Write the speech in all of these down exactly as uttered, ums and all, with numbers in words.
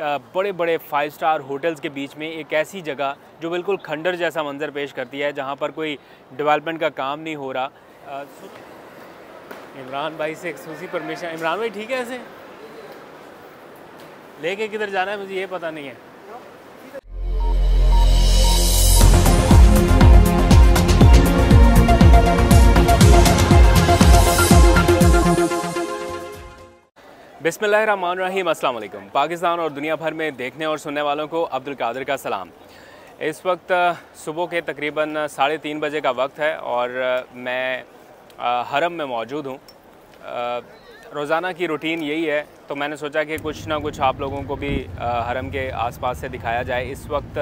बड़े बड़े five star hotels के बीच में एक ऐसी जगह जो बिल्कुल खंडर जैसा मंजर पेश करती है, जहाँ पर कोई डेवलपमेंट का काम नहीं हो रहा। इमरान भाई से एक्सक्लूसिव परमिशन। इमरान भाई ठीक है, ऐसे लेके किधर जाना है मुझे ये पता नहीं है। बिस्मिल्लाहिर्रहमानिर्रहीम। अस्सलाम वालेकुम। पाकिस्तान और दुनिया भर में देखने और सुनने वालों को अब्दुल कादिर का सलाम। इस वक्त सुबह के तकरीबन साढ़े तीन बजे का वक्त है और मैं हरम में मौजूद हूँ। रोज़ाना की रूटीन यही है, तो मैंने सोचा कि कुछ ना कुछ आप लोगों को भी हरम के आसपास से दिखाया जाए। इस वक्त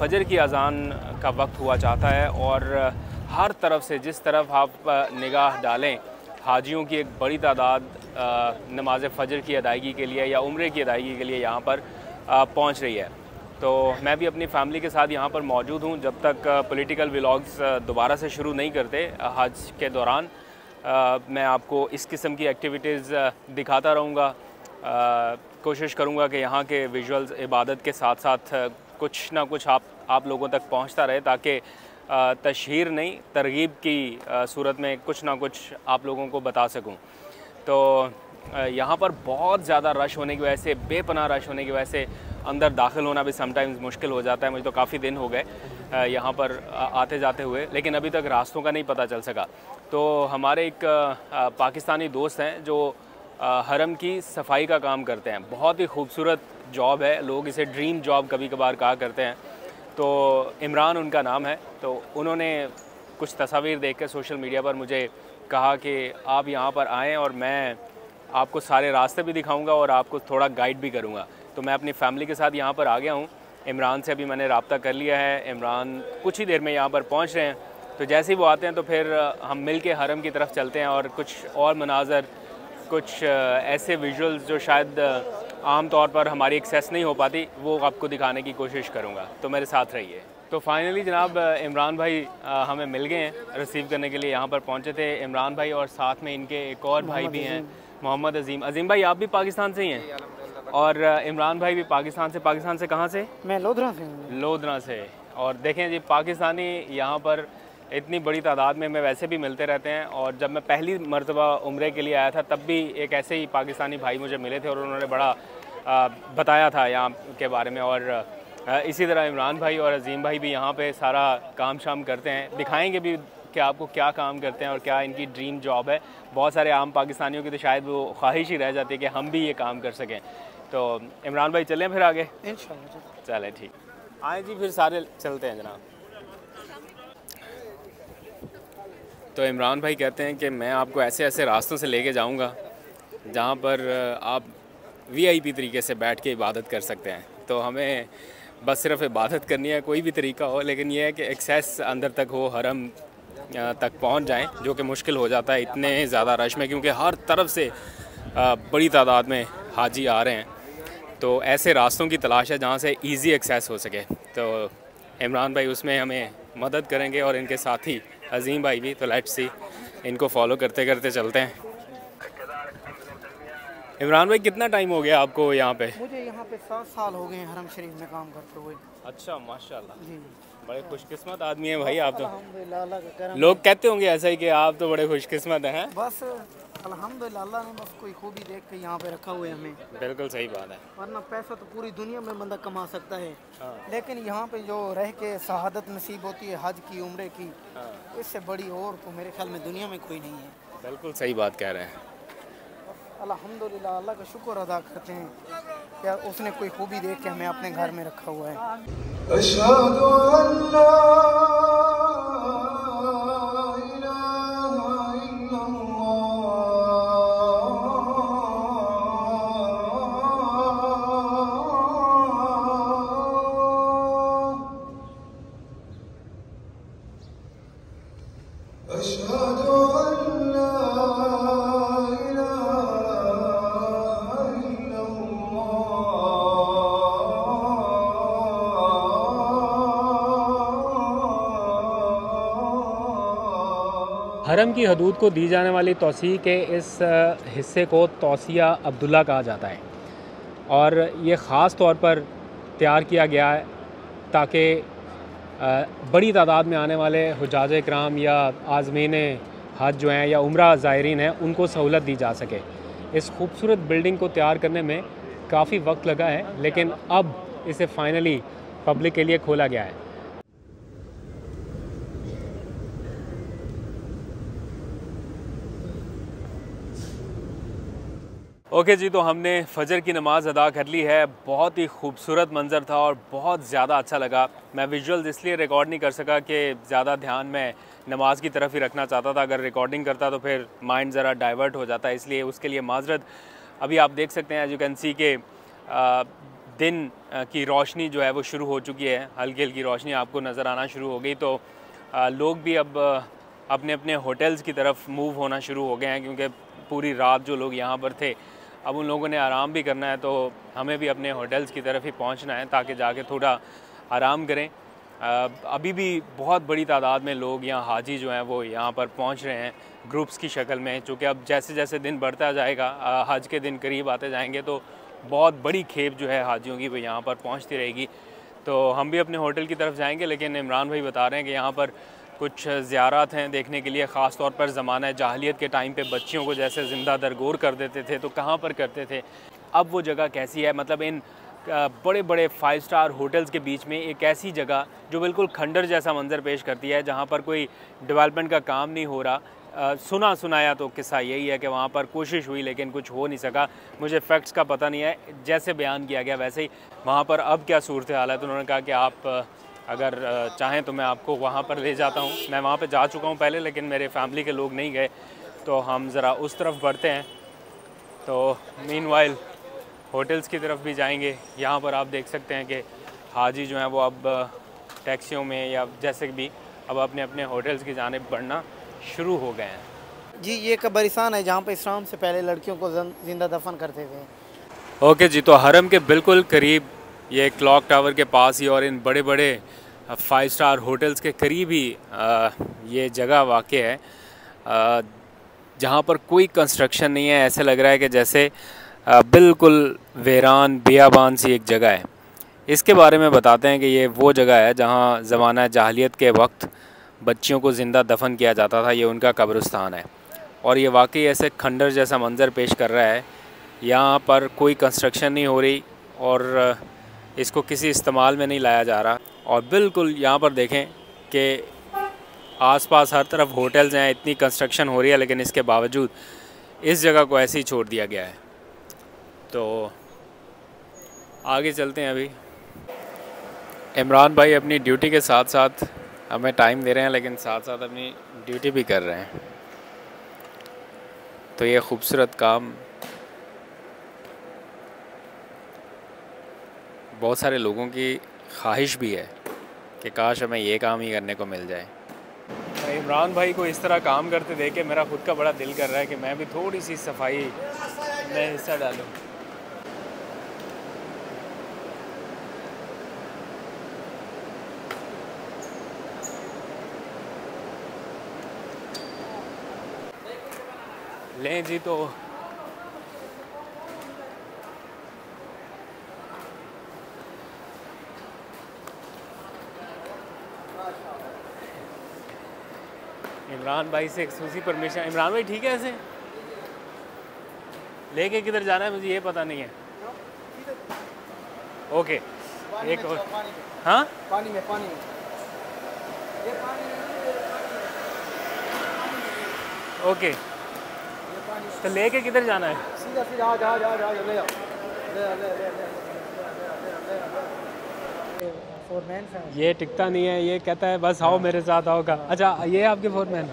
फजर की अजान का वक्त हुआ चाहता है और हर तरफ से जिस तरफ आप निगाह डालें हाजियों की एक बड़ी तादाद नमाज फजर की अदायगी के लिए या उम्रे की अदायगी के लिए यहाँ पर पहुँच रही है। तो मैं भी अपनी फ़ैमिली के साथ यहाँ पर मौजूद हूँ। जब तक पॉलिटिकल व्लॉग्स दोबारा से शुरू नहीं करते हज के दौरान, मैं आपको इस किस्म की एक्टिविटीज़ दिखाता रहूँगा। कोशिश करूँगा कि यहाँ के विजुअल्स इबादत के साथ साथ कुछ ना कुछ आप आप लोगों तक पहुँचता रहे, ताकि तशहीर नहीं तरगीब की सूरत में कुछ ना कुछ आप लोगों को बता सकूं। तो यहाँ पर बहुत ज़्यादा रश होने की वजह से, बेपनाह रश होने की वजह से अंदर दाखिल होना भी समटाइम्स मुश्किल हो जाता है। मुझे तो काफ़ी दिन हो गए यहाँ पर आते जाते हुए, लेकिन अभी तक रास्तों का नहीं पता चल सका। तो हमारे एक पाकिस्तानी दोस्त हैं जो हरम की सफाई का काम करते हैं। बहुत ही खूबसूरत जॉब है, लोग इसे ड्रीम जॉब कभी कभार कहा करते हैं। तो इमरान उनका नाम है। तो उन्होंने कुछ तस्वीर देखकर सोशल मीडिया पर मुझे कहा कि आप यहाँ पर आएँ और मैं आपको सारे रास्ते भी दिखाऊंगा और आपको थोड़ा गाइड भी करूँगा। तो मैं अपनी फ़ैमिली के साथ यहाँ पर आ गया हूँ। इमरान से अभी मैंने रब्ता कर लिया है। इमरान कुछ ही देर में यहाँ पर पहुँच रहे हैं। तो जैसे ही वो आते हैं तो फिर हम मिल के हरम की तरफ चलते हैं और कुछ और मनाजर, कुछ ऐसे विजुअल्स जो शायद आम तौर पर हमारी एक्सेस नहीं हो पाती, वो आपको दिखाने की कोशिश करूँगा। तो मेरे साथ रहिए। तो फाइनली जनाब इमरान भाई हमें मिल गए हैं, रिसीव करने के लिए यहाँ पर पहुँचे थे इमरान भाई। और साथ में इनके एक और भाई भी हैं, मोहम्मद अजीम। अजीम भाई आप भी पाकिस्तान से ही हैं और इमरान भाई भी पाकिस्तान से। पाकिस्तान से कहाँ से? मैं लोधरा से। लोधरा से। और देखें जी, पाकिस्तानी यहाँ पर इतनी बड़ी तादाद में मैं वैसे भी मिलते रहते हैं। और जब मैं पहली मर्तबा उम्रे के लिए आया था तब भी एक ऐसे ही पाकिस्तानी भाई मुझे मिले थे और उन्होंने बड़ा आ, बताया था यहाँ के बारे में। और आ, इसी तरह इमरान भाई और अजीम भाई भी यहाँ पे सारा काम शाम करते हैं। दिखाएंगे भी कि आपको क्या काम करते हैं और क्या इनकी ड्रीम जॉब है। बहुत सारे आम पाकिस्तानियों की तो शायद वो ख्वाहिश ही रह जाती है कि हम भी ये काम कर सकें। तो इमरान भाई चलें फिर आगे? इंशाल्लाह। चलें ठीक, आए जी फिर सारे चलते हैं जनाब। तो इमरान भाई कहते हैं कि मैं आपको ऐसे ऐसे रास्तों से लेके जाऊंगा जहां पर आप वीआईपी तरीके से बैठ के इबादत कर सकते हैं। तो हमें बस सिर्फ इबादत करनी है, कोई भी तरीका हो, लेकिन यह है कि एक्सेस अंदर तक हो, हरम तक पहुंच जाएं, जो कि मुश्किल हो जाता है इतने ज़्यादा रश में, क्योंकि हर तरफ से बड़ी तादाद में हाजी आ रहे हैं। तो ऐसे रास्तों की तलाश है जहाँ से ईजी एक्सेस हो सके। तो इमरान भाई उसमें हमें मदद करेंगे और इनके साथी अजीम भाई भी। तो लेट्स सी, इनको फॉलो करते करते चलते हैं। इमरान भाई कितना टाइम हो गया आपको यहाँ पे? मुझे यहाँ पे सात साल हो गए हैं हरम शरीफ में काम करते हुए। अच्छा, माशाल्लाह जी, बड़े खुशकिस्मत आदमी हैं भाई आप तो। लोग कहते होंगे ऐसा ही कि आप तो बड़े खुशकिस्मत हैं। बस अल्हम्दुलिल्लाह, अल्लाह ने बस कोई खूबी देख के यहाँ पे रखा हुआ है हमें। बिल्कुल सही बात है, वरना पैसा तो पूरी दुनिया में बंदा कमा सकता है, लेकिन यहाँ पे जो रह के शहादत नसीब होती है हज की, उम्रे की, इससे बड़ी और तो मेरे ख्याल में दुनिया में कोई नहीं है। बिल्कुल सही बात कह रहे हैं। अल्हम्दुलिल्लाह, अल्लाह का शुक्र अदा करते हैं क्या उसने कोई खूबी देख के हमें अपने घर में रखा हुआ है। हरम की हदूद को दी जाने वाली तोसी के इस हिस्से को तौसिया अब्दुल्ला कहा जाता है। और ये ख़ास तौर पर तैयार किया गया है ताकि बड़ी तादाद में आने वाले हुजाज कराम या आज़मीन हज जो हैं या उम्रा ज़ायरीन हैं उनको सहूलत दी जा सके। इस खूबसूरत बिल्डिंग को तैयार करने में काफ़ी वक्त लगा है, लेकिन अब इसे फ़ाइनली पब्लिक के लिए खोला गया है। ओके जी, तो हमने फजर की नमाज़ अदा कर ली है। बहुत ही खूबसूरत मंज़र था और बहुत ज़्यादा अच्छा लगा। मैं विजुअल्स इसलिए रिकॉर्ड नहीं कर सका कि ज़्यादा ध्यान मैं नमाज की तरफ ही रखना चाहता था। अगर रिकॉर्डिंग करता तो फिर माइंड ज़रा डाइवर्ट हो जाता है, इसलिए उसके लिए माजरत। अभी आप देख सकते हैं एज यू कैन सी के दिन की रोशनी जो है वो शुरू हो चुकी है, हल्की हल्की रोशनी आपको नज़र आना शुरू हो गई। तो आ, लोग भी अब अपने अपने होटल्स की तरफ मूव होना शुरू हो गए हैं, क्योंकि पूरी रात जो लोग यहाँ पर थे अब उन लोगों ने आराम भी करना है। तो हमें भी अपने होटल्स की तरफ ही पहुंचना है ताकि जाके थोड़ा आराम करें। अभी भी बहुत बड़ी तादाद में लोग यहाँ हाजी जो हैं वो यहाँ पर पहुंच रहे हैं ग्रुप्स की शक्ल में, क्योंकि अब जैसे जैसे दिन बढ़ता जाएगा हज के दिन करीब आते जाएंगे तो बहुत बड़ी खेप जो है हाजियों की वो यहाँ पर पहुँचती रहेगी। तो हम भी अपने होटल की तरफ जाएँगे, लेकिन इमरान भाई बता रहे हैं कि यहाँ पर कुछ ज़ियारत हैं देखने के लिए। ख़ास तौर पर ज़माना जाहिलियत के टाइम पे बच्चियों को जैसे ज़िंदा दरगोर कर देते थे तो कहाँ पर करते थे, अब वो जगह कैसी है। मतलब इन बड़े बड़े फाइव स्टार होटल्स के बीच में एक ऐसी जगह जो बिल्कुल खंडर जैसा मंजर पेश करती है, जहाँ पर कोई डेवलपमेंट का काम नहीं हो रहा। आ, सुना सुनाया तो किस्सा यही है कि वहाँ पर कोशिश हुई लेकिन कुछ हो नहीं सका। मुझे फैक्ट्स का पता नहीं है, जैसे बयान किया गया वैसे ही वहाँ पर अब क्या सूरत हाल है। तो उन्होंने कहा कि आप अगर चाहें तो मैं आपको वहाँ पर ले जाता हूँ। मैं वहाँ पे जा चुका हूँ पहले, लेकिन मेरे फैमिली के लोग नहीं गए, तो हम ज़रा उस तरफ बढ़ते हैं। तो मीनवाइल होटल्स की तरफ भी जाएंगे। यहाँ पर आप देख सकते हैं कि हाजी जो हैं वो अब टैक्सियों में या जैसे भी अब अपने अपने होटल्स की जानिब बढ़ना शुरू हो गए हैं। जी, ये कब्रिस्तान है जहाँ पर इस्लाम से पहले लड़कियों को जिंदा दफन करते थे। ओके जी, तो हरम के बिल्कुल करीब, ये क्लॉक टावर के पास ही और इन बड़े बड़े फाइव स्टार होटल्स के करीब ही ये जगह वाक़ई है, जहाँ पर कोई कंस्ट्रक्शन नहीं है। ऐसे लग रहा है कि जैसे बिल्कुल वीरान बियाबान सी एक जगह है। इसके बारे में बताते हैं कि ये वो जगह है जहाँ ज़माना जाहिलियत के वक्त बच्चियों को ज़िंदा दफन किया जाता था। ये उनका कब्रिस्तान है और ये वाकई ऐसे खंडर जैसा मंज़र पेश कर रहा है। यहाँ पर कोई कंस्ट्रक्शन नहीं हो रही और इसको किसी इस्तेमाल में नहीं लाया जा रहा। और बिल्कुल यहाँ पर देखें कि आसपास हर तरफ होटल्स हैं, इतनी कंस्ट्रक्शन हो रही है, लेकिन इसके बावजूद इस जगह को ऐसे ही छोड़ दिया गया है। तो आगे चलते हैं। अभी इमरान भाई अपनी ड्यूटी के साथ साथ हमें टाइम दे रहे हैं, लेकिन साथ साथ अपनी ड्यूटी भी कर रहे हैं। तो ये खूबसूरत काम, बहुत सारे लोगों की ख्वाहिश भी है कि काश हमें ये काम ही करने को मिल जाए। इमरान भाई को इस तरह काम करते देख के मेरा ख़ुद का बड़ा दिल कर रहा है कि मैं भी थोड़ी सी सफाई में हिस्सा डालूं। लें जी, तो इमरान भाई से एक्सक्लूसिव परमिशन। इमरान भाई ठीक है, ऐसे लेके किधर जाना है मुझे ये पता नहीं है। ओके, एक और हाँ, पानी में पानी में ये पानी में ओके, तो लेके किधर जाना है? सीधा सीधा आ जा जा जा ले आओ ले ले ले ले। फोरमैन ये टिकता नहीं है, ये कहता है बस आओ मेरे साथ आओ का। अच्छा, ये आपके फोरमैन?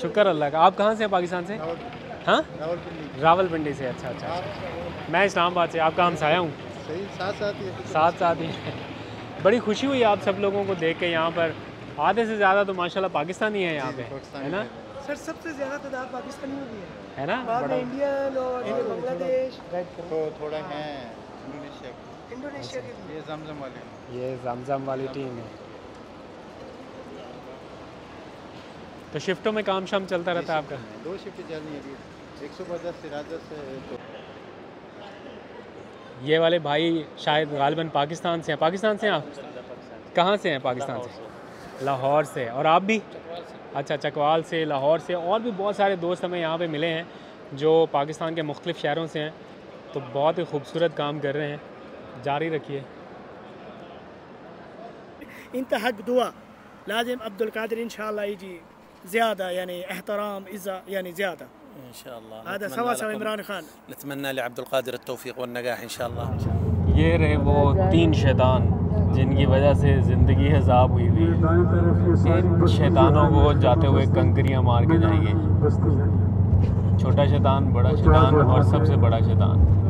शुक्र अल्लाह का। आप कहाँ से हैं? पाकिस्तान से? हाँ, रावलपिंडी से। अच्छा अच्छा, मैं इस्लामाबाद से। आपका हमसाया हूँ, साथ साथ ही। बड़ी खुशी हुई आप सब लोगों को देख के। यहाँ पर आधे से ज़्यादा तो माशाल्लाह पाकिस्तानी है यहाँ पे, है ना सर? सबसे ज़्यादा तादाद पाकिस्तानी है ना, इंडियन और बांग्लादेश थोड़ा है, इंडोनेशिया की ये जमजम वाली ये जमजम वाली टीम है। तो शिफ्टों में काम शाम चलता रहता है आपका? दो शिफ्ट चलनी है, एक सुबह दस से रात दस से। तो ये वाले भाई शायद गालिबन पाकिस्तान से हैं। पाकिस्तान से हैं आप? कहाँ से हैं? पाकिस्तान से, लाहौर से। और आप भी? अच्छा, चकवाल से, लाहौर से। और भी बहुत सारे दोस्त हमें यहाँ पे मिले हैं जो पाकिस्तान के मुख्तलिफ़ शहरों से हैं। तो बहुत ही खूबसूरत काम कर रहे हैं, जारी रखिए। इनका हक दुआ लाजिम अब्दुल कादिर इंशाअल्लाह जी ज़्यादा यानी एहतराम इज़्ज़ा यानी ज़्यादा इंशाअल्लाह। आधा सवा सवा इमरान खान नतमन्ना ले अब्दुल कादिर तौफीक व नगाह इंशाअल्लाह। ये रहे वो तीन शैतान जिनकी वजह से ज़िंदगी हज़ाब हुई हुई है। इन शैतानों को जाते हुए कंकरियाँ मार के जाएंगे। छोटा शैतान, बड़ा शैतान और सबसे बड़ा शैतान।